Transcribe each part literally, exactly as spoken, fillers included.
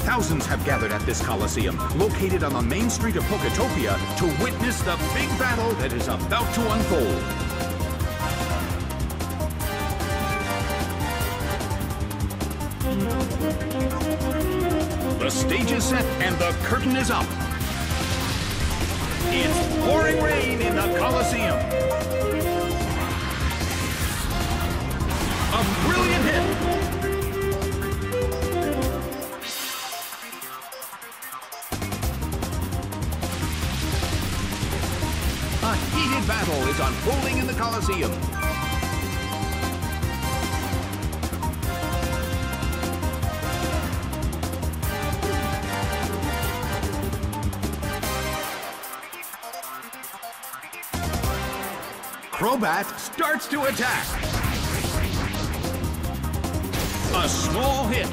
Thousands have gathered at this Coliseum, located on the main street of Poketopia, to witness the big battle that is about to unfold. The stage is set and the curtain is up. It's pouring rain in the Coliseum. A brilliant hit. A heated battle is unfolding in the Coliseum. Crobat starts to attack. A small hit.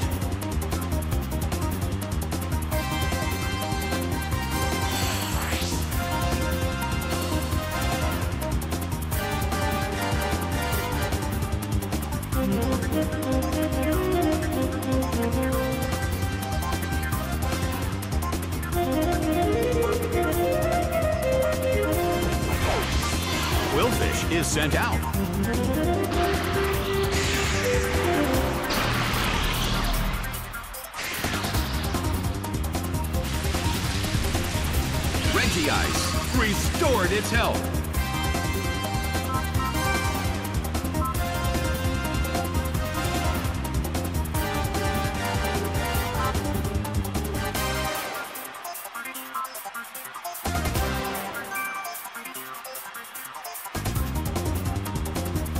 Quilfish is sent out. Regice restored its health.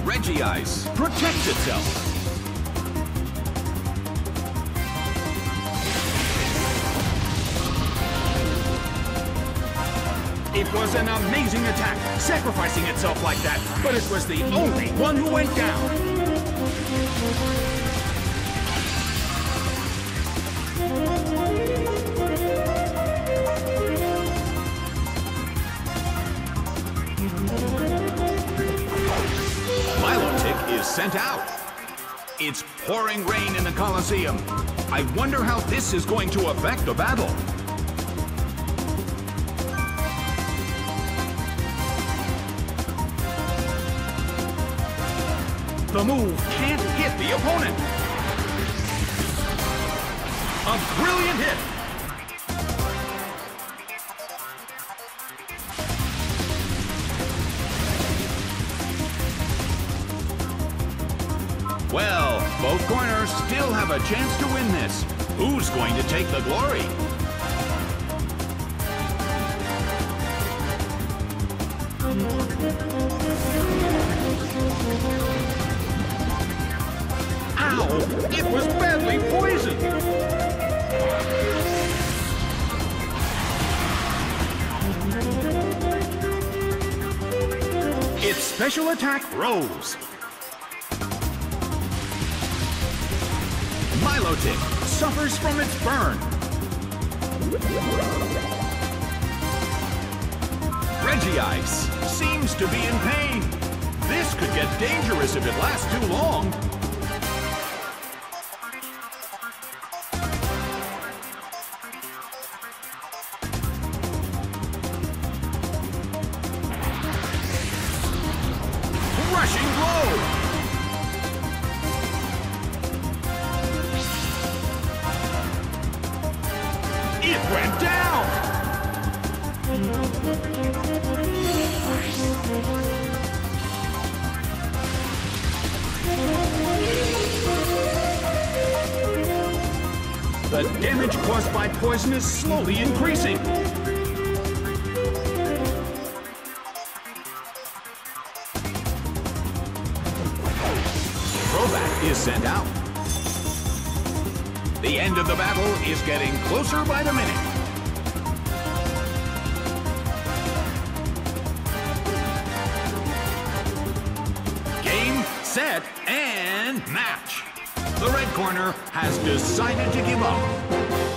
Regice protects itself. It was an amazing attack, sacrificing itself like that, but it was the only one who went down. Milotic is sent out. It's pouring rain in the Coliseum. I wonder how this is going to affect the battle. The move can't hit the opponent. A brilliant hit. Well, both corners still have a chance to win this. Who's going to take the glory? Ow! It was badly poisoned! Its special attack rose. Milotic suffers from its burn. Regice seems to be in pain. This could get dangerous if it lasts too long. Rushing blow! It went down! The damage caused by poison is slowly increasing. Crobat is sent out. The end of the battle is getting closer by the minute. Game, set, and match. The red corner has decided to give up.